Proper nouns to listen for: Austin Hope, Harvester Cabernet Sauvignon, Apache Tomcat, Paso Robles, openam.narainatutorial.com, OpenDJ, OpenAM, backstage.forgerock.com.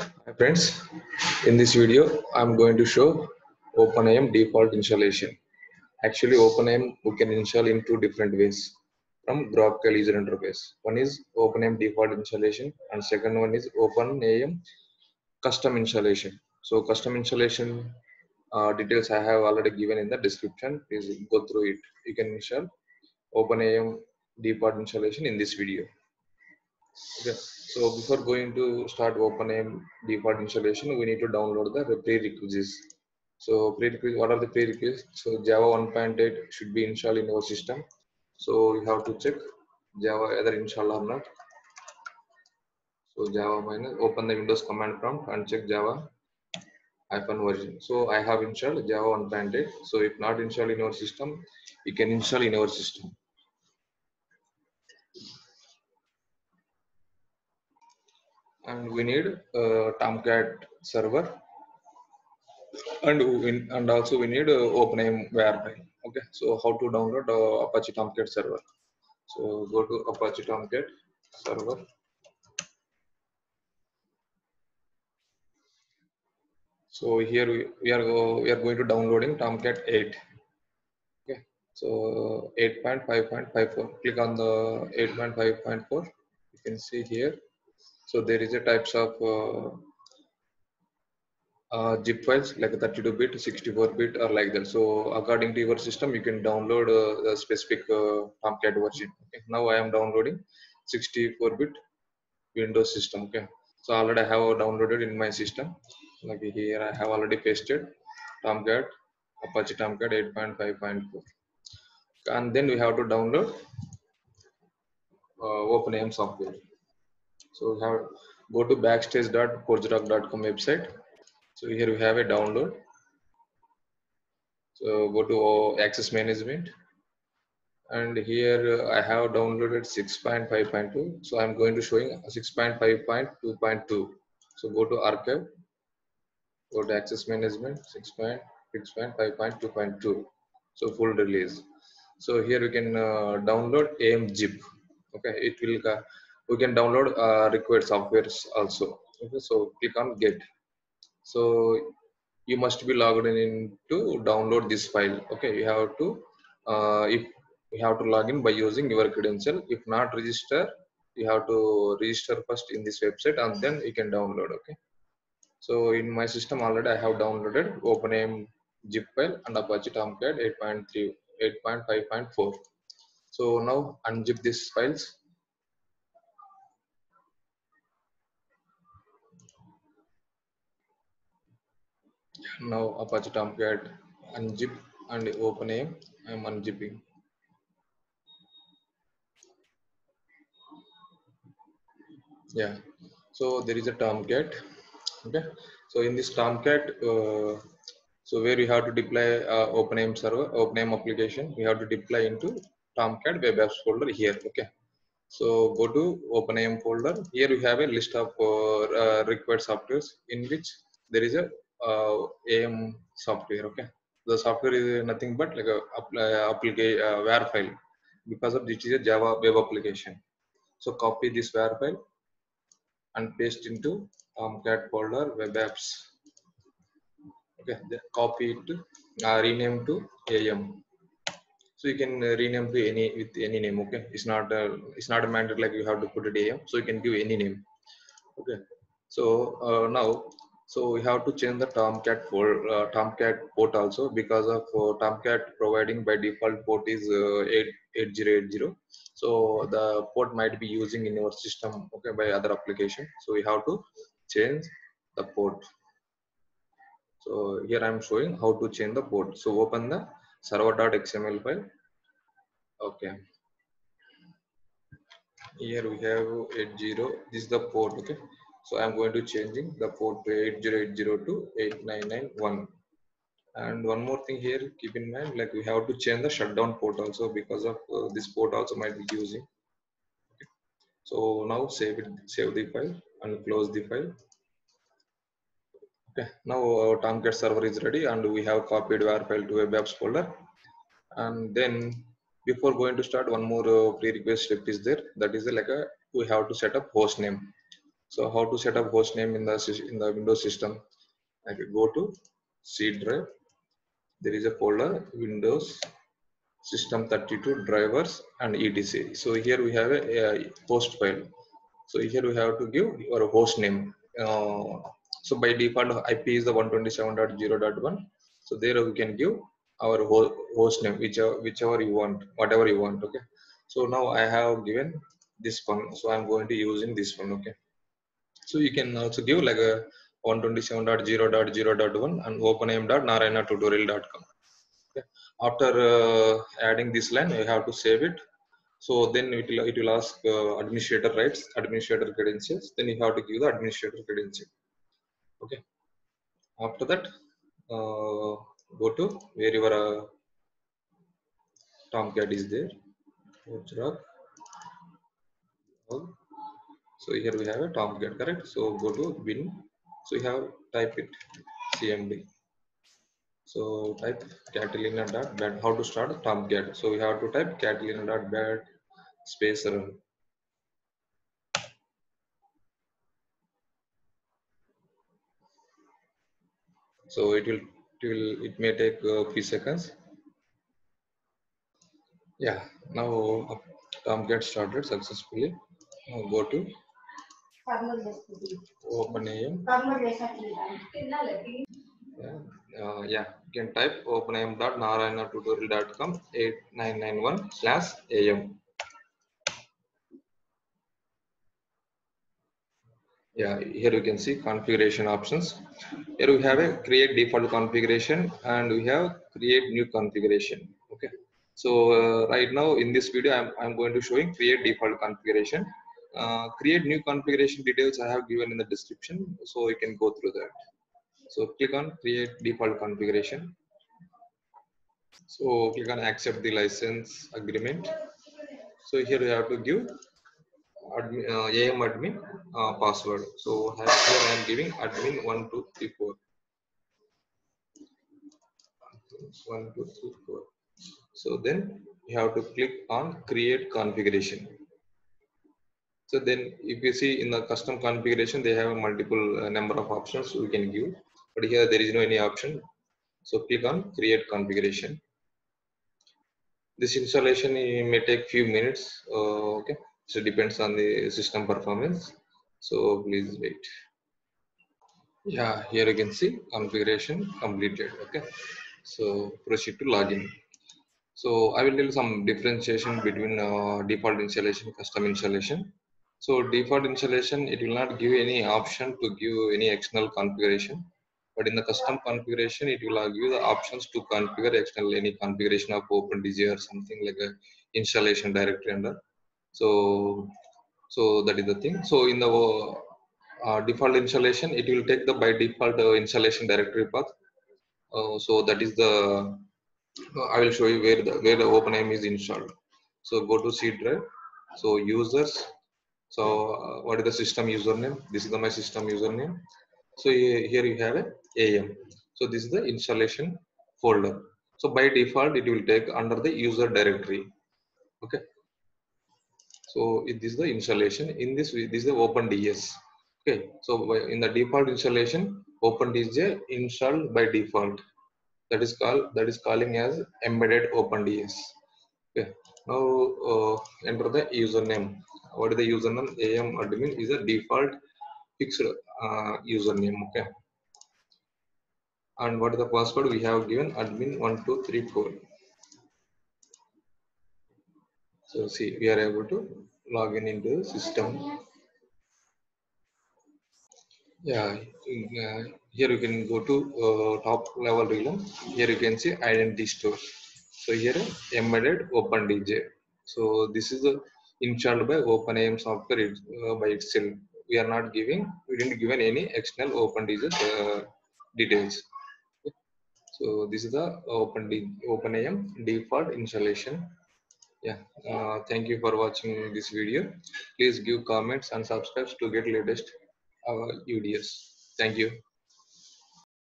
Hi friends, in this video I'm going to show OpenAM default installation. Actually OpenAM we can install in two different ways from graphical user interface. One is OpenAM default installation and second one is OpenAM custom installation. So custom installation details I have already given in the description. Please go through it. You can install OpenAM default installation in this video. Okay, so before going to start OpenAM default installation, we need to download the prerequisites. So prerequisites, what are the prerequisites? So Java 1.8 should be installed in our system. So you have to check Java either installed or not. So Java minus, open the Windows command prompt and check Java -version. So I have installed Java 1.8. So if not installed in our system, you can install in our system. And we need Tomcat server and also we need OpenAM WarPy. Okay, so how to download Apache Tomcat server? So go to Apache Tomcat server. So here we are going to downloading Tomcat 8. Okay, so 8.5.54. Click on the 8.5.4. You can see here. So there is a types of zip files like 32-bit, 64-bit or like that. So according to your system, you can download the specific Tomcat version. Okay. Now I am downloading 64-bit Windows system. Okay. So already I have downloaded in my system. Like here I have already pasted Tomcat, Apache Tomcat 8.5.4. And then we have to download OpenAM software. So we have go to backstage.forgerock.com website. So here we have a download. So go to access management. And here I have downloaded 6.5.2. So I'm going to showing 6.5.2.2. So go to archive. Go to access management 6.5.2.2. So full release. So here we can download AM zip. Okay, it will. We can download required softwares also. Okay, so click on get. So you must be logged in to download this file. Okay, you have to if you have to log in by using your credential. If not register, you have to register first in this website and then you can download. Okay. So in my system already I have downloaded OpenAM zip file and Apache Tomcat 8.3, 8.5.4. So now unzip these files. Now Apache Tomcat unzip and OpenAM. I am unzipping. Yeah. So there is a Tomcat. Okay. So in this Tomcat, so where you have to deploy OpenAM server, OpenAM application, we have to deploy into Tomcat web apps folder here. Okay. So go to OpenAM folder. Here we have a list of required softwares in which there is a AM software. Okay, the software is nothing but like a WAR file, because of this is a Java web application. So copy this WAR file and paste into Tomcat folder web apps. Okay, then copy it, rename to AM. So you can rename to any with any name. Okay, it's not a mandate like you have to put it AM. So you can give any name. Okay, so now. So we have to change the Tomcat for Tomcat port also, because of Tomcat providing by default port is 8080. So the port might be using in our system, okay, by other application. So we have to change the port. So here I'm showing how to change the port. So open the server.xml file. Okay. Here we have 80. This is the port. Okay. So I'm going to changing the port to 8080 to 8991. And one more thing here, keep in mind, like we have to change the shutdown port also, because of this port also might be using. Okay. So now save it, save the file and close the file. Okay. Now our Tomcat server is ready and we have copied our file to web apps folder. And then before going to start, one more prerequisite step is there. That is like we have to set up host name. So how to set up host name in the Windows system? I can go to C drive. There is a folder Windows System 32 drivers and etc. So here we have a host file. So here we have to give your host name. So by default IP is the 127.0.1. So there we can give our host name, whichever you want, whatever you want. Okay. So now I have given this one. So I'm going to using this one. Okay. So you can also give like a 127.0.0.1 and openam.narainatutorial.com. Okay. After adding this line, you have to save it. So then it will ask administrator rights, administrator credentials. Then you have to give the administrator credential. Okay. After that, go to wherever Tomcat is there. So here we have a Tomcat, correct? So go to bin. So you have type it cmd. So type Catalina.bat. How to start Tomcat? So we have to type Catalina.bat space run. So it may take a few seconds. Yeah. Now Tomcat started successfully. Now go to OpenAM. Yeah, you can type openam.narainatutorial.com 8991/am. Yeah, here you can see configuration options. Here we have a create default configuration and we have create new configuration. Okay. So right now in this video, I'm going to showing create default configuration. Create new configuration details I have given in the description, so you can go through that. So click on create default configuration. So click on accept the license agreement. So here you have to give admin password. So here I am giving admin 1234. 1234. So then you have to click on create configuration. So then if you see in the custom configuration, they have a multiple number of options we can give. But here there is no any option. So click on create configuration. This installation may take few minutes. Okay. So it depends on the system performance. So please wait. Yeah, here you can see configuration completed. Okay. So proceed to login. So I will tell some differentiation between default installation, custom installation. So default installation, it will not give any option to give any external configuration. But in the custom configuration, it will give you the options to configure external any configuration of OpenDJ or something like a installation directory under. So that is the thing. So in the default installation, it will take the by default installation directory path. So that is the I will show you where the OpenAM is installed. So go to C drive. So users. So what is the system username? This is my system username. So here you have AM. So this is the installation folder. So by default, it will take under the user directory. Okay. So this is the installation. In this is the OpenDS. Okay. So in the default installation, OpenDJ installed by default. That is calling as embedded OpenDS. Okay. Now enter the username. What is the username? AM admin is a default fixed username. Okay. And what is the password? We have given admin 1234. So see, we are able to log in into the system. Yeah. Here you can go to top level realm. Here you can see identity store. So here embedded OpenDJ. So this is installed by OpenAM software by itself. We are not giving. We didn't give any external OpenDJ details. So this is the OpenAM default installation. Yeah. Thank you for watching this video. Please give comments and subscribe to get latest UDS. Thank you.